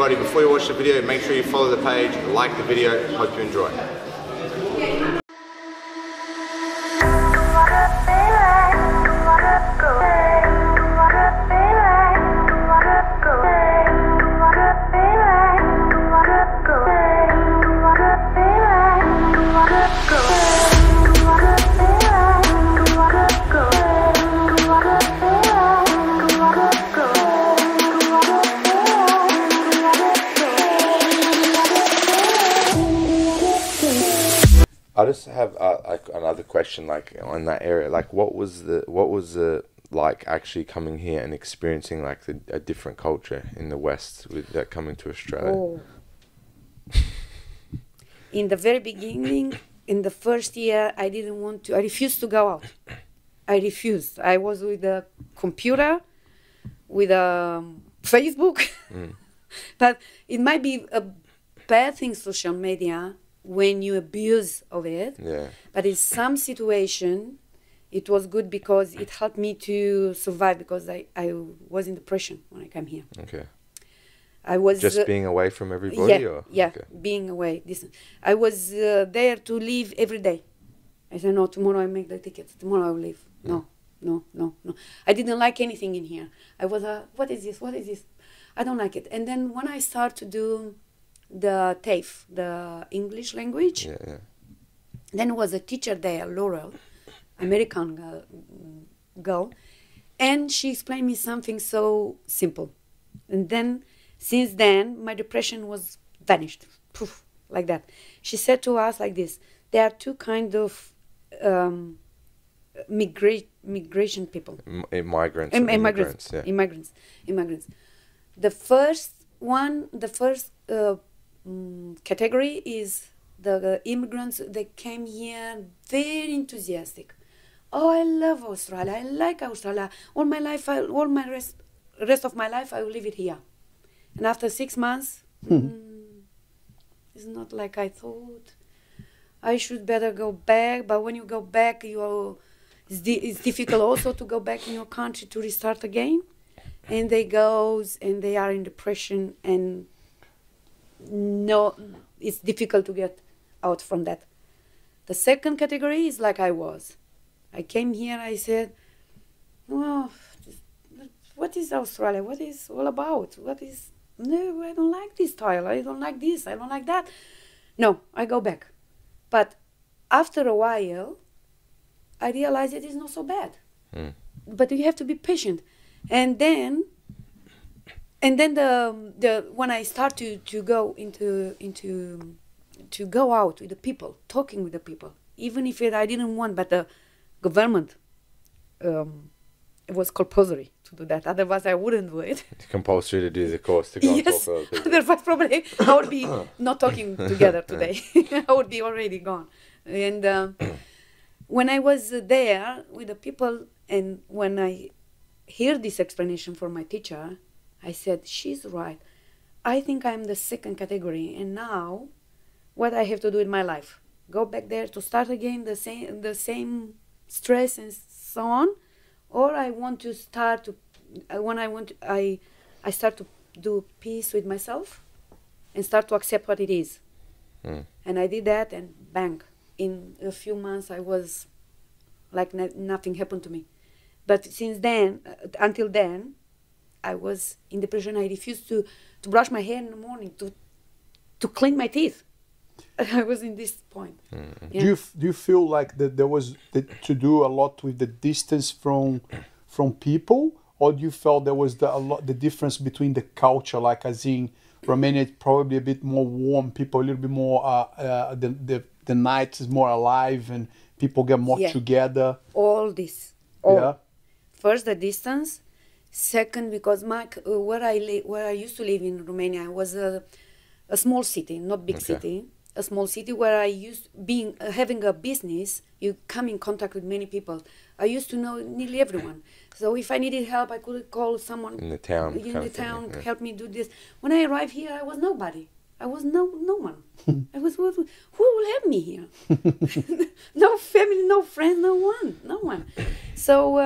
everybody, before you watch the video, make sure you follow the page, like the video, hope you enjoy. I just have another question, like on that area, like what was the like actually coming here and experiencing like a different culture in the West with that coming to Australia? Oh. In the very beginning, in the first year, I didn't want to. I refused to go out. I refused. I was with a computer, with a Facebook. Mm. But it might be a bad thing, social media, when you abuse of it. Yeah. But in some situation, it was good because it helped me to survive, because I was in depression when I came here. Okay. I was just being away from everybody. Yeah, or? Yeah, okay. Being away. Listen, I was there to leave every day. I said, no, tomorrow I make the tickets. Tomorrow I'll leave. Mm. No. I didn't like anything in here. I was what is this? What is this? I don't like it. And then when I start to do the TAFE, the English language. Yeah, yeah. Then was a teacher there, Laurel, American girl, and she explained me something so simple. And then, since then, my depression was vanished, poof, like that. She said to us like this: there are two kind of migration people. Immigrants. The first one, the first category is the immigrants that came here very enthusiastic. Oh, I love Australia. I like Australia. All my life, all my rest of my life, I will live it here. And after 6 months, it's not like I thought. I should better go back. But when you go back, it's difficult also to go back in your country to restart again. And they goes and they are in depression, and no, it's difficult to get out from that. The second category is like I was. I came here, I said, well, what is Australia? What is all about? What is, no, I don't like this style. I don't like this. I don't like that. No, I go back. But after a while, I realized it is not so bad. Mm. But you have to be patient. And then when I start to go to go out with the people, talking with the people, even if I didn't want, but the government, it was compulsory to do that. Otherwise, I wouldn't do it. It's compulsory to do the course to go and talk to people. Otherwise, probably I would be not talking together today. I would be already gone. And when I was there with the people, and when I hear this explanation from my teacher, I said, she's right. I think I'm the second category, and now what I have to do in my life, go back there to start again the same stress and so on, or I want to start to I start to do peace with myself and start to accept what it is. Mm. And I did that, and bang, in a few months I was like nothing happened to me. But since then, until then, I was in depression. I refused to brush my hair in the morning, to clean my teeth. I was in this point. Mm. Yeah. Do you feel like that there was to do a lot with the distance from people, or do you felt there was the difference between the culture, like as in Romania, it's probably a bit more warm, people a little bit more, the night is more alive and people get more together. All this. Yeah. First, the distance. Second, because where I used to live in Romania was a small city, not big city, a small city where I used having a business. You come in contact with many people. I used to know nearly everyone. So if I needed help, I could call someone in the town. Yeah. Help me do this. When I arrived here, I was nobody. I was no one. I was, who will help me here? No family, no friend, no one. So,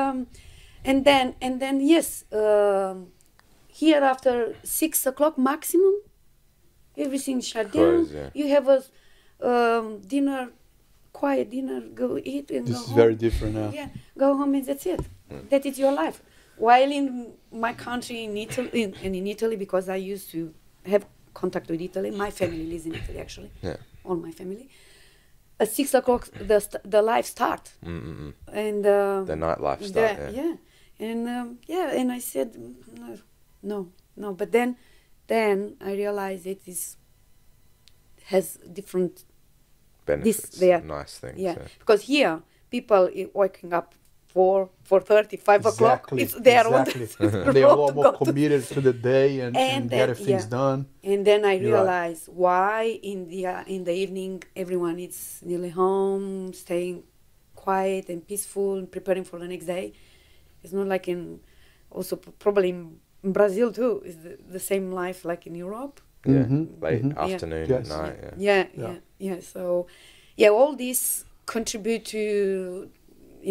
and then yes, here after 6 o'clock maximum, everything shut down. You have a dinner, quiet dinner, go eat and go home. This is very different now. Yeah, go home and that's it. Mm. That is your life. While in my country, in Italy, in Italy, because I used to have contact with Italy, my family lives in Italy actually, yeah. All my family. At 6 o'clock, the life starts. Mm-mm. And the nightlife starts. Yeah, yeah. And yeah, and I said no. But then I realized it is has different benefits. Nice things. Yeah, so. Because here people are waking up 4:30, 5 o'clock. It's their road. They are a lot more committed to the day and then, get things done. And then I realized why in the evening everyone is nearly home, staying quiet and peaceful, and preparing for the next day. It's not like also probably in Brazil too. It's the same life like in Europe. Yeah, late afternoon, night. Yeah. Yeah. So, yeah, all these contribute to.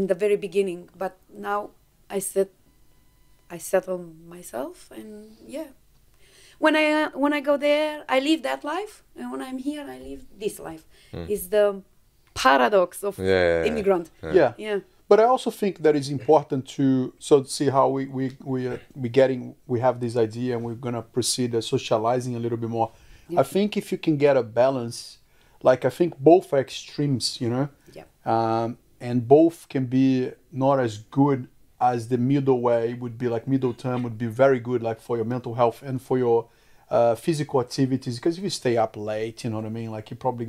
In the very beginning, but now I settle myself, and yeah, when I go there, I live that life, and when I'm here, I live this life. Mm. It's the paradox of immigrant. Yeah. But I also think that it's important to see how we have this idea, and we're gonna proceed socializing a little bit more. Yeah. I think if you can get a balance, like I think both are extremes, you know. Yeah. And both can be not as good as the middle way would be, like middle term would be very good, like for your mental health and for your physical activities. Because if you stay up late, you know what I mean? Like you're probably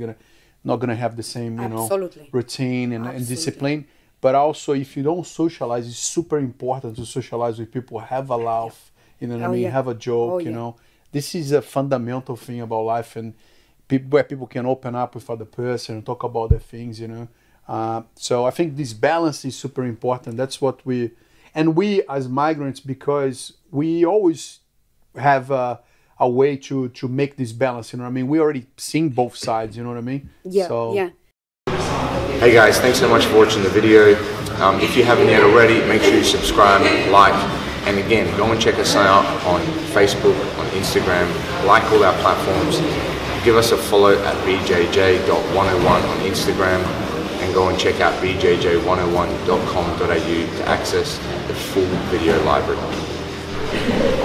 not gonna have the same, you know, routine and discipline. But also if you don't socialize, it's super important to socialize with people, have a laugh, you know what I mean? Yeah. Have a joke, you know? This is a fundamental thing about life, and where people can open up with other person and talk about their things, you know? So I think this balance is super important. That's what we as migrants, because we always have a way to make this balance, you know what I mean? We already seen both sides, you know what I mean? Yeah, so. Yeah. Hey guys, thanks so much for watching the video. If you haven't yet already, make sure you subscribe, like, and again, go and check us out on Facebook, on Instagram, like all our platforms. Give us a follow at BJJ101 on Instagram. And go and check out BJJ101.com.au to access the full video library.